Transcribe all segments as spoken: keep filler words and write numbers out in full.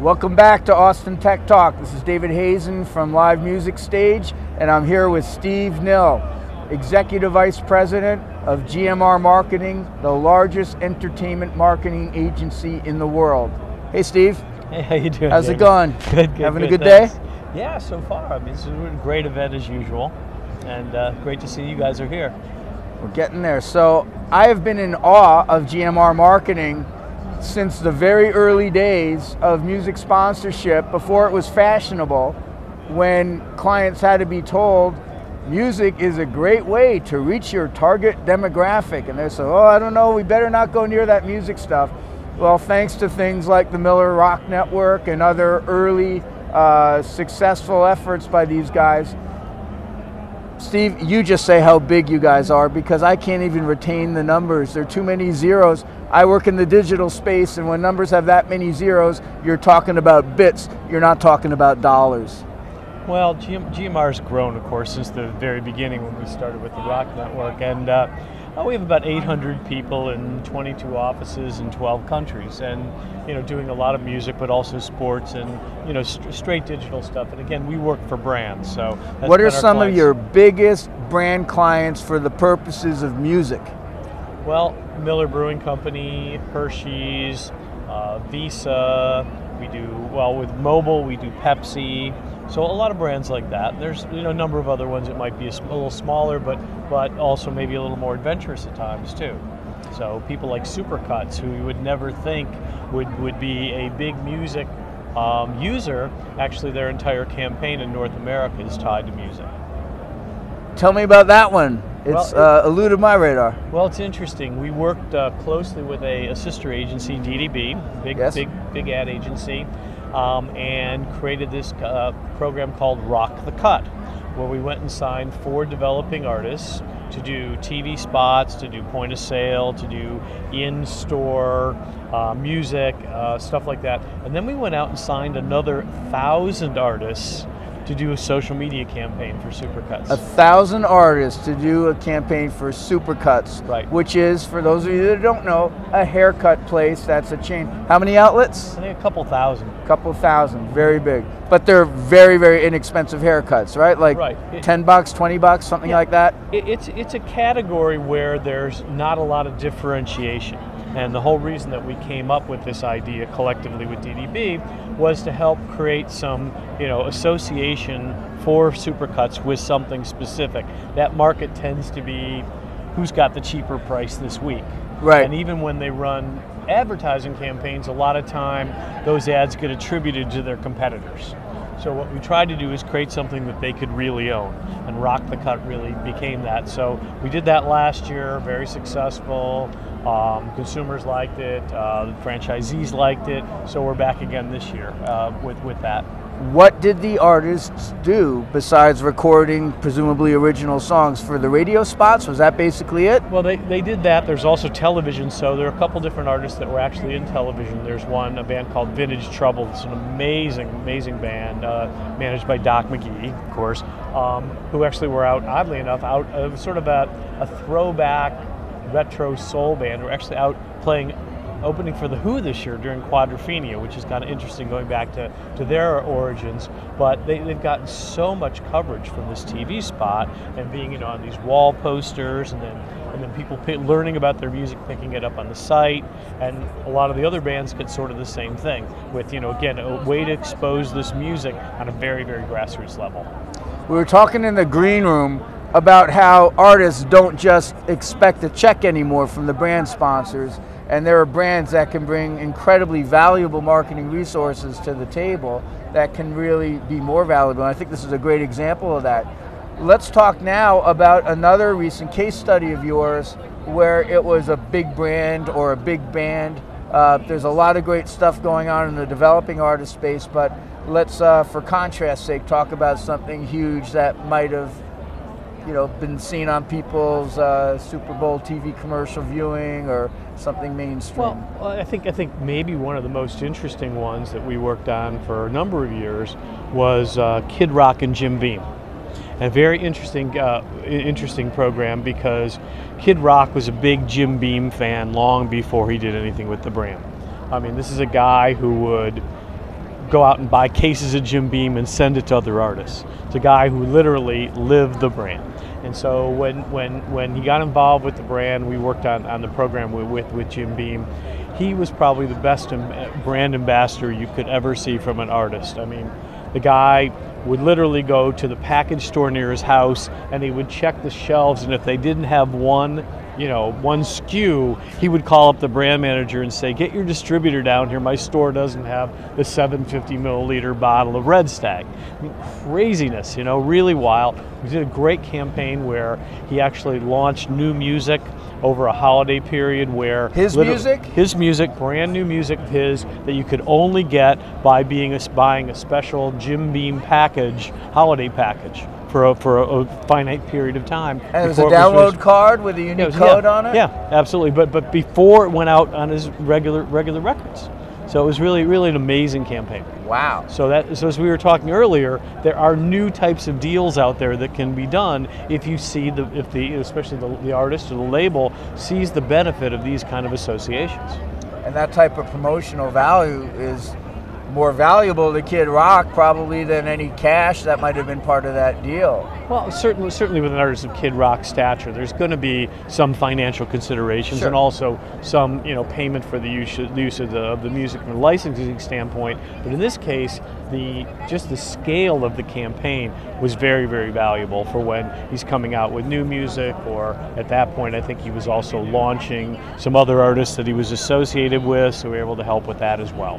Welcome back to Austin Tech Talk. This is David Hazen from Live Music Stage, and I'm here with Steve Nill, Executive Vice President of G M R Marketing, the largest entertainment marketing agency in the world. Hey, Steve. Hey, how you doing? How's David? It going? Good, good. Having good, a good thanks. Day? Yeah, so far. I mean, it's a great event as usual, and uh, great to see you guys are here. We're getting there. So I have been in awe of G M R Marketing since the very early days of music sponsorship, before it was fashionable, when clients had to be told music is a great way to reach your target demographic. And they said, oh, I don't know, we better not go near that music stuff. Well, thanks to things like the Miller Rock Network and other early uh, successful efforts by these guys. Steve, you just say how big you guys are, because I can't even retain the numbers. There are too many zeros. I work in the digital space, and when numbers have that many zeros, you're talking about bits, you're not talking about dollars. Well, G M R's grown, of course, since the very beginning when we started with the Rock Network, and uh, we have about eight hundred people in twenty-two offices in twelve countries, and you know, doing a lot of music, but also sports and you know, st straight digital stuff. And again, we work for brands. So, what are some clients. of your biggest brand clients for the purposes of music? Well, Miller Brewing Company, Hershey's, uh, Visa. We do well with mobile. We do Pepsi. So a lot of brands like that. There's you know a number of other ones that might be a, a little smaller, but but also maybe a little more adventurous at times too. So people like Supercuts, who you would never think would would be a big music um, user. Actually, their entire campaign in North America is tied to music. Tell me about that one. It's well, it, uh, eluded my radar. Well, it's interesting. We worked uh, closely with a, a sister agency, D D B, big yes. big big ad agency. Um, and created this uh, program called Rock the Cut, where we went and signed four developing artists to do T V spots, to do point of sale, to do in-store uh, music, uh, stuff like that. And then we went out and signed another thousand artists to do a social media campaign for Supercuts. A thousand artists to do a campaign for Supercuts, right. Which is, for those of you that don't know, a haircut place. That's a chain. How many outlets? I think a couple thousand. A couple thousand, very big. But they're very, very inexpensive haircuts, right? Like right. It, ten bucks, twenty bucks, something yeah, like that? It, it's, it's a category where there's not a lot of differentiation. And the whole reason that we came up with this idea collectively with D D B was to help create some, you know, association for Supercuts with something specific. That market tends to be who's got the cheaper price this week. Right. And even when they run advertising campaigns, a lot of time those ads get attributed to their competitors. So what we tried to do is create something that they could really own, and Rock the Cut really became that. So we did that last year, very successful. Um, consumers liked it, uh, the franchisees liked it, so we're back again this year uh, with, with that. What did the artists do besides recording presumably original songs for the radio spots? Was that basically it? Well, they, they did that. There's also television, so there are a couple different artists that were actually in television. There's one, a band called Vintage Trouble. It's an amazing, amazing band uh, managed by Doc McGee, of course, um, who actually were out, oddly enough, out of sort of a, a throwback retro soul band. We're actually out playing, opening for The Who this year during Quadrophenia, which is kind of interesting going back to, to their origins. But they, they've gotten so much coverage from this T V spot and being you know, on these wall posters, and then, and then people pay, learning about their music, picking it up on the site. And a lot of the other bands get sort of the same thing with, you know, again, a way to expose this music on a very, very grassroots level. We were talking in the green room about how artists don't just expect a check anymore from the brand sponsors, and there are brands that can bring incredibly valuable marketing resources to the table that can really be more valuable, and I think this is a great example of that. Let's talk now about another recent case study of yours where it was a big brand or a big band. Uh, there's a lot of great stuff going on in the developing artist space, but let's, uh, for contrast's sake, talk about something huge that might have you know, been seen on people's uh, Super Bowl T V commercial viewing or something mainstream. Well, I think I think maybe one of the most interesting ones that we worked on for a number of years was uh, Kid Rock and Jim Beam. A very interesting, uh, interesting program, because Kid Rock was a big Jim Beam fan long before he did anything with the brand. I mean, this is a guy who would go out and buy cases of Jim Beam and send it to other artists. It's a guy who literally lived the brand. And so when when, when he got involved with the brand, we worked on, on the program with, with, with Jim Beam. He was probably the best brand ambassador you could ever see from an artist. I mean, the guy would literally go to the package store near his house and he would check the shelves, and if they didn't have one, you know, one S K U, he would call up the brand manager and say, get your distributor down here, my store doesn't have the seven hundred fifty milliliter bottle of Red Stag. I mean, craziness, you know, really wild. We did a great campaign where he actually launched new music over a holiday period where- His music? His music, brand new music of his that you could only get by being a, buying a special Jim Beam package, holiday package. for a, for a, a finite period of time. And it was a download was card with a unique was, code yeah, on it? Yeah, absolutely. But but before it went out on his regular regular records. So it was really, really an amazing campaign. Wow. So that so as we were talking earlier, there are new types of deals out there that can be done if you see the if the especially the, the artist or the label sees the benefit of these kind of associations. And that type of promotional value is more valuable to Kid Rock probably than any cash that might have been part of that deal. Well, certainly, certainly with an artist of Kid Rock's stature, there's going to be some financial considerations, sure, and also some, you know, payment for the use of, the use of the of the music from a licensing standpoint. But in this case, the just the scale of the campaign was very, very valuable for when he's coming out with new music, or at that point, I think he was also launching some other artists that he was associated with, so we were able to help with that as well.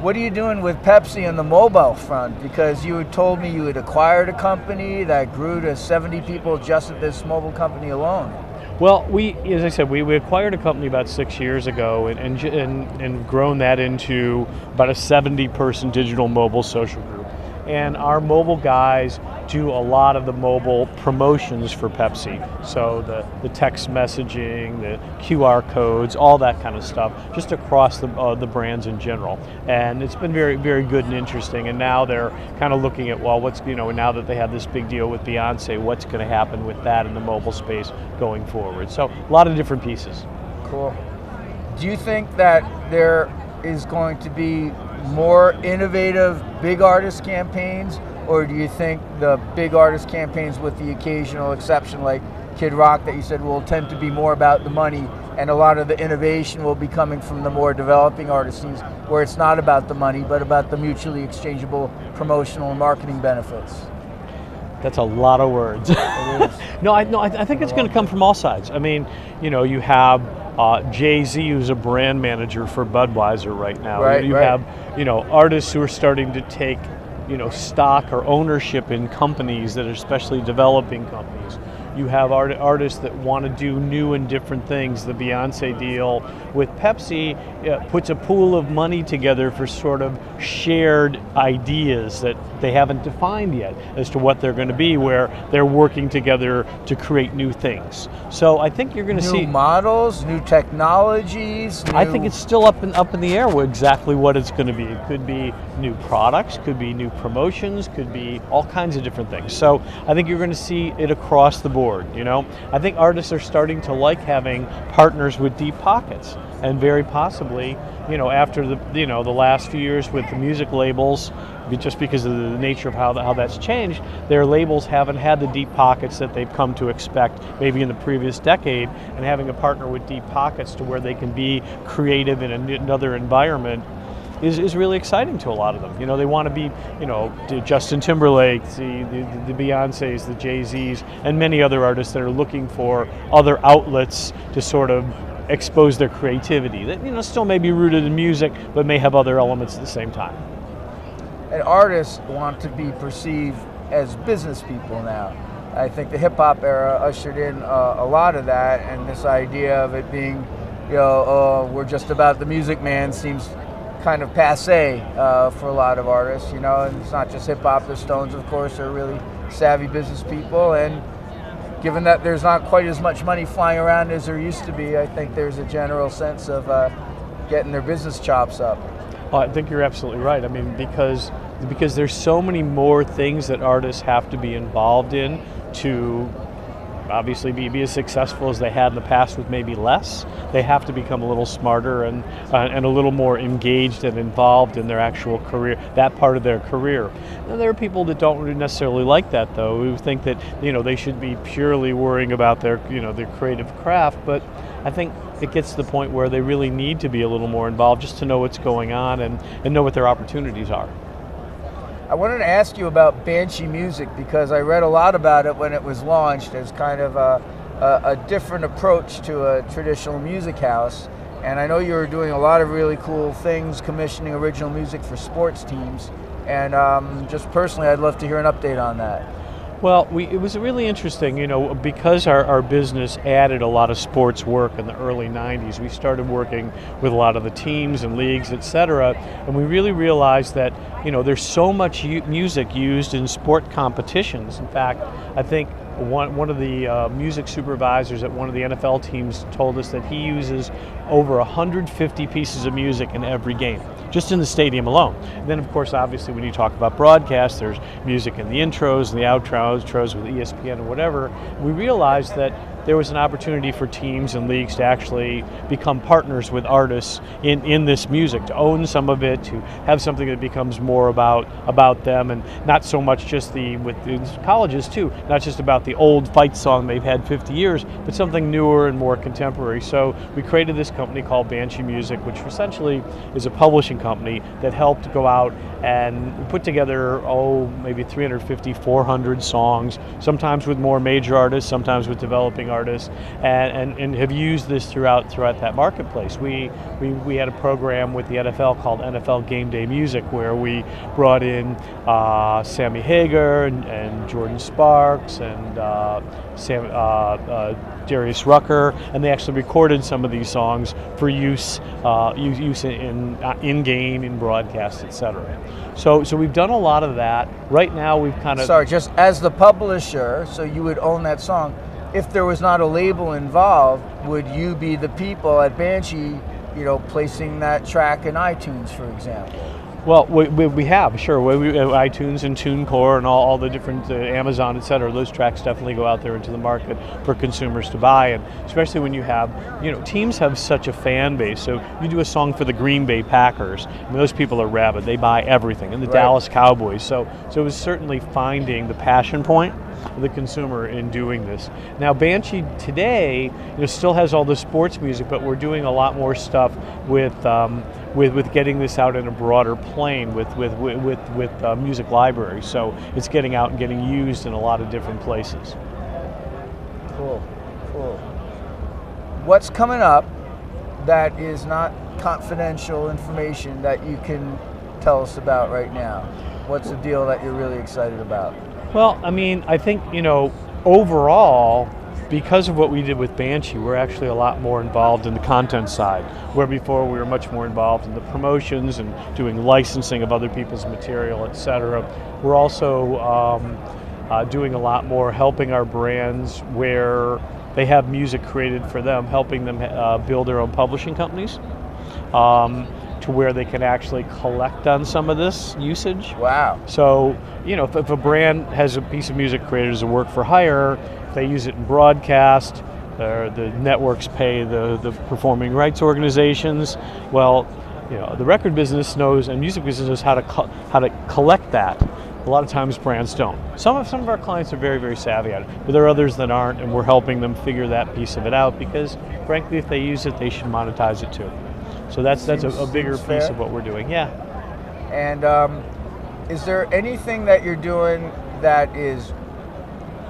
What are you doing with Pepsi on the mobile front? Because you had told me you had acquired a company that grew to seventy people just at this mobile company alone. Well, we, as I said, we, we acquired a company about six years ago and, and, and, and grown that into about a seventy person digital mobile social group. And our mobile guys do a lot of the mobile promotions for Pepsi. So the, the text messaging, the Q R codes, all that kind of stuff, just across the, uh, the brands in general. And it's been very, very good and interesting. And now they're kind of looking at, well, what's, you know, now that they have this big deal with Beyonce, what's going to happen with that in the mobile space going forward? So a lot of different pieces. Cool. Do you think that there is going to be more innovative big artist campaigns, or do you think the big artist campaigns, with the occasional exception like Kid Rock that you said, will tend to be more about the money, and a lot of the innovation will be coming from the more developing artists where it's not about the money but about the mutually exchangeable promotional and marketing benefits? That's a lot of words. no, I, no, I, I think it's going to come from all sides. I mean, you know, you have uh, Jay-Z, who's a brand manager for Budweiser right now. Right, you you right. have, you know, artists who are starting to take, you know, stock or ownership in companies that are especially developing companies. You have art artists that want to do new and different things. The Beyonce deal with Pepsi uh, puts a pool of money together for sort of shared ideas that they haven't defined yet as to what they're going to be, where they're working together to create new things. So I think you're going to see new models, new technologies. New I think it's still up in, up in the air exactly what it's going to be. It could be new products, could be new promotions, could be all kinds of different things. So I think you're going to see it across the board. You know, I think artists are starting to like having partners with deep pockets, and very possibly, you know, after the you know the last few years with the music labels, just because of the nature of how the, how that's changed, their labels haven't had the deep pockets that they've come to expect maybe in the previous decade, and having a partner with deep pockets to where they can be creative in another environment Is, is really exciting to a lot of them. You know, they want to be, you know, Justin Timberlake, the, the, the Beyoncés, the Jay-Z's, and many other artists that are looking for other outlets to sort of expose their creativity that, you know, still may be rooted in music, but may have other elements at the same time. And artists want to be perceived as business people now. I think the hip-hop era ushered in uh, a lot of that, and this idea of it being, you know, uh, we're just about the music, man, seems kind of passe uh, for a lot of artists, you know, and it's not just hip-hop. The Stones, of course, are really savvy business people, and given that there's not quite as much money flying around as there used to be, I think there's a general sense of uh, getting their business chops up. Well, I think you're absolutely right. I mean, because because there's so many more things that artists have to be involved in to obviously be, be as successful as they had in the past with maybe less. They have to become a little smarter and uh, and a little more engaged and involved in their actual career, that part of their career. Now, there are people that don't necessarily like that, though, who think that, you know, they should be purely worrying about their, you know, their creative craft, but I think it gets to the point where they really need to be a little more involved just to know what's going on and, and know what their opportunities are. I wanted to ask you about Banshee Music, because I read a lot about it when it was launched as kind of a, a, a different approach to a traditional music house. And I know you were doing a lot of really cool things, commissioning original music for sports teams. And um, just personally, I'd love to hear an update on that. Well, we, it was really interesting, you know, because our, our business added a lot of sports work in the early nineties, we started working with a lot of the teams and leagues, et cetera, and we really realized that, you know, there's so much u- music used in sport competitions. In fact, I think One, one of the uh, music supervisors at one of the N F L teams told us that he uses over one hundred fifty pieces of music in every game, just in the stadium alone. And then, of course, obviously, when you talk about broadcast, there's music in the intros and the outros with E S P N and whatever. We realized that there was an opportunity for teams and leagues to actually become partners with artists in, in this music, to own some of it, to have something that becomes more about about them, and not so much just the, with the colleges too, not just about the old fight song they've had fifty years, but something newer and more contemporary. So we created this company called Banshee Music, which essentially is a publishing company that helped go out and put together, oh, maybe three hundred fifty, four hundred songs, sometimes with more major artists, sometimes with developing artists. Artists and, and, and have used this throughout throughout that marketplace. We, we we had a program with the N F L called N F L Game Day Music, where we brought in uh, Sammy Hagar and, and Jordan Sparks and uh, Sam, uh, uh, Darius Rucker, and they actually recorded some of these songs for use uh, use, use in in, uh, in game, in broadcast, et cetera. So so we've done a lot of that. Right now we've kind of sorry, just as the publisher, so you would own that song. If there was not a label involved, would you be the people at Banshee, you know, placing that track in iTunes, for example? Well, we, we, we have, sure. We, we, iTunes and TuneCore and all, all the different, uh, Amazon, et cetera, those tracks definitely go out there into the market for consumers to buy, and especially when you have, you know, teams have such a fan base. So you do a song for the Green Bay Packers, and those people are rabid. They buy everything, and the right. Dallas Cowboys. So, so it was certainly finding the passion point of the consumer in doing this. Now, Banshee today, you know, still has all the sports music, but we're doing a lot more stuff with um, with with getting this out in a broader plane with with with with uh, music libraries. So it's getting out and getting used in a lot of different places. Cool, cool. What's coming up that is not confidential information that you can tell us about right now? What's the deal that you're really excited about? Well, I mean, I think, you know, overall, because of what we did with Banshee, we're actually a lot more involved in the content side, where before we were much more involved in the promotions and doing licensing of other people's material, et cetera. We're also um, uh, doing a lot more helping our brands where they have music created for them, helping them uh, build their own publishing companies. Um, to where they can actually collect on some of this usage. Wow. So, you know, if, if a brand has a piece of music created as a work for hire, if they use it in broadcast, or the networks pay the, the performing rights organizations, well, you know, the record business knows, and music business knows how to, co- how to collect that. A lot of times brands don't. Some of some of our clients are very, very savvy at it, but there are others that aren't, and we're helping them figure that piece of it out, because frankly, if they use it, they should monetize it too. So that's that's seems, a, a bigger piece fair. of what we're doing, yeah. And um, is there anything that you're doing that is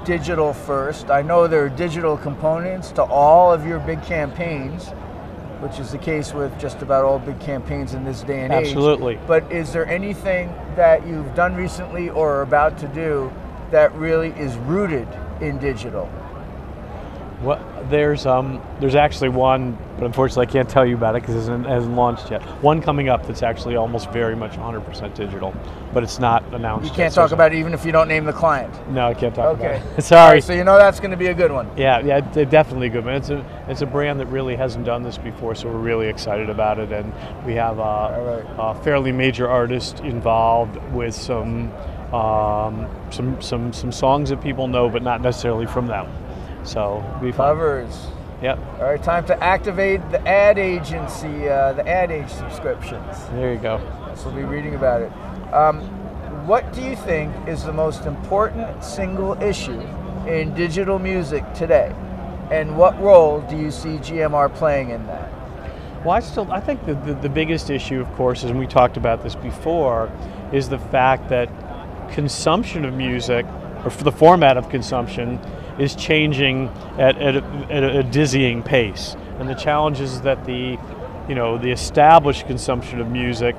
digital first? I know there are digital components to all of your big campaigns, which is the case with just about all big campaigns in this day and Absolutely. age. Absolutely. But is there anything that you've done recently or are about to do that really is rooted in digital? Well, there's um, there's actually one, but unfortunately I can't tell you about it because it hasn't launched yet. One coming up that's actually almost very much one hundred percent digital, but it's not announced yet. You can't yet, talk so about it even if you don't name the client? No, I can't talk okay. about it. Sorry. Right, so you know that's going to be a good one. Yeah, yeah, definitely a good one. It's a, it's a brand that really hasn't done this before, so we're really excited about it. And we have a, right. a fairly major artist involved with some, um, some, some, some songs that people know, but not necessarily from them. So be fun. Lovers. Yep. All right, time to activate the ad agency, uh, the ad age subscriptions. There you go. So we'll be reading about it. Um, what do you think is the most important single issue in digital music today? And what role do you see G M R playing in that? Well, I still, I think the, the, the biggest issue, of course, is, and we talked about this before, is the fact that consumption of music, or for the format of consumption, is changing at, at, a, at a dizzying pace. And the challenge is that the, you know, the established consumption of music,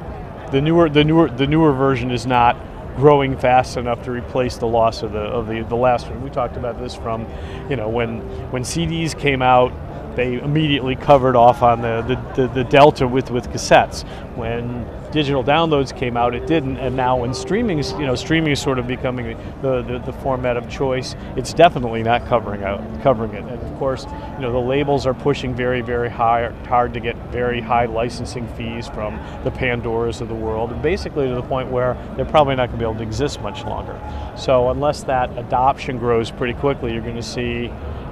the newer, the newer, the newer version is not growing fast enough to replace the loss of the of the, the last one. We talked about this from, you know, when when C Ds came out, they immediately covered off on the the, the, the delta with, with cassettes. When digital downloads came out, it didn't, and now when streaming, you know, streaming is sort of becoming the, the, the format of choice, it's definitely not covering out covering it. And of course, you know, the labels are pushing very, very high, hard to get very high licensing fees from the Pandoras of the world, and basically to the point where they're probably not going to be able to exist much longer. So unless that adoption grows pretty quickly, you're going to see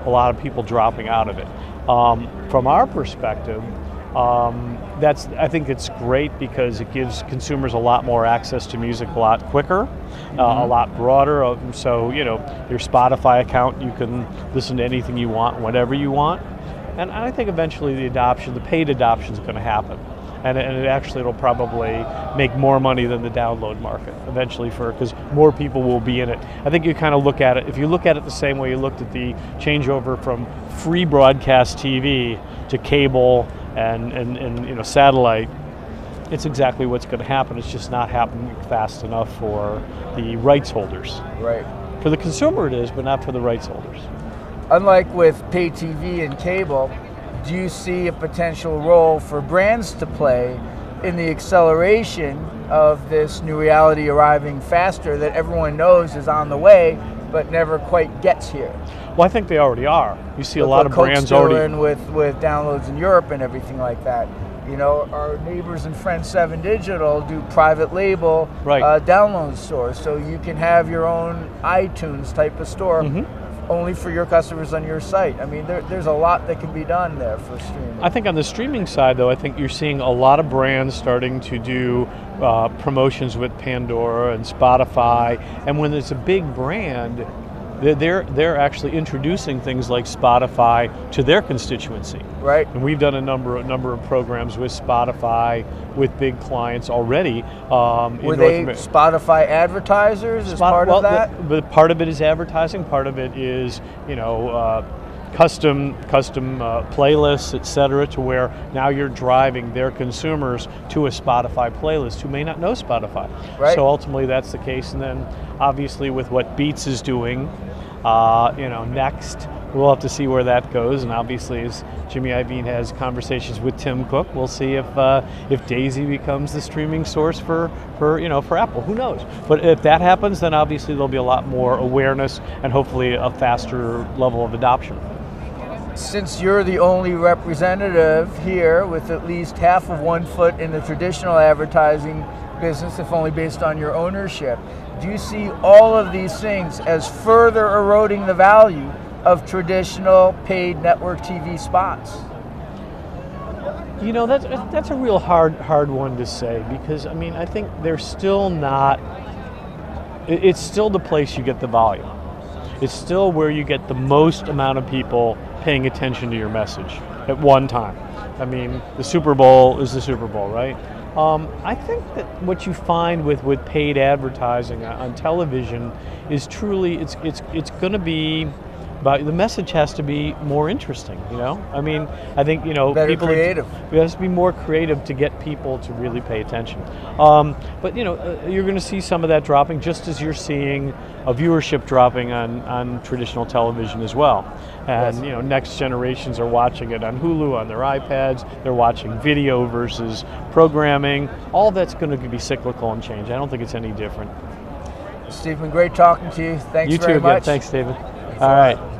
a lot of people dropping out of it. Um, from our perspective, um, that's, I think it's great because it gives consumers a lot more access to music a lot quicker, mm-hmm. uh, a lot broader. So, you know, your Spotify account, you can listen to anything you want, whenever you want. And I think eventually the adoption, the paid adoption, is going to happen. And, and it actually will probably make more money than the download market eventually, for because more people will be in it. I think you kind of look at it, if you look at it the same way you looked at the changeover from free broadcast T V to cable and, and, and you know, satellite, it's exactly what's going to happen. It's just not happening fast enough for the rights holders. Right. For the consumer it is, but not for the rights holders. Unlike with pay T V and cable, do you see a potential role for brands to play in the acceleration of this new reality arriving faster that everyone knows is on the way but never quite gets here? Well, I think they already are. You see Look a lot of brands already with with downloads in Europe and everything like that. You know, our neighbors and friends seven digital do private label right. uh, download stores, so you can have your own iTunes type of store. Mm-hmm. Only for your customers on your site. I mean, there, there's a lot that can be done there for streaming. I think on the streaming side, though, I think you're seeing a lot of brands starting to do uh, promotions with Pandora and Spotify. And when it's a big brand, they're they're actually introducing things like Spotify to their constituency. Right. And we've done a number a number of programs with Spotify with big clients already. Um, Were in they Spotify advertisers as Spot- part well, of that? Well, part of it is advertising. Part of it is you know. Uh, custom custom uh, playlists, et cetera, to where now you're driving their consumers to a Spotify playlist who may not know Spotify. Right. So ultimately that's the case. And then obviously with what Beats is doing, uh, you know, next, we'll have to see where that goes. And obviously as Jimmy Iovine has conversations with Tim Cook, we'll see if uh, if Daisy becomes the streaming source for, for, you know, for Apple. Who knows? But if that happens, then obviously there'll be a lot more awareness and hopefully a faster level of adoption. Since you're the only representative here with at least half of one foot in the traditional advertising business, if only based on your ownership, do you see all of these things as further eroding the value of traditional paid network T V spots? You know, that's, that's a real hard, hard one to say because, I mean, I think they're still not, it's still the place you get the volume. It's still where you get the most amount of people paying attention to your message at one time. I mean, the Super Bowl is the Super Bowl, right? Um, I think that what you find with, with paid advertising on television is truly, it's it's it's going to be, about, the message has to be more interesting, you know? I mean, I think, you know, Better people creative. It has to be more creative to get people to really pay attention. Um, but, you know, you're going to see some of that dropping just as you're seeing a viewership dropping on, on traditional television as well. And, yes. you know, next generations are watching it on Hulu, on their iPads. They're watching video versus programming. All that's going to be cyclical and change. I don't think it's any different. Stephen, great talking to you. Thanks you very too, much. You too, Thanks, David. All right.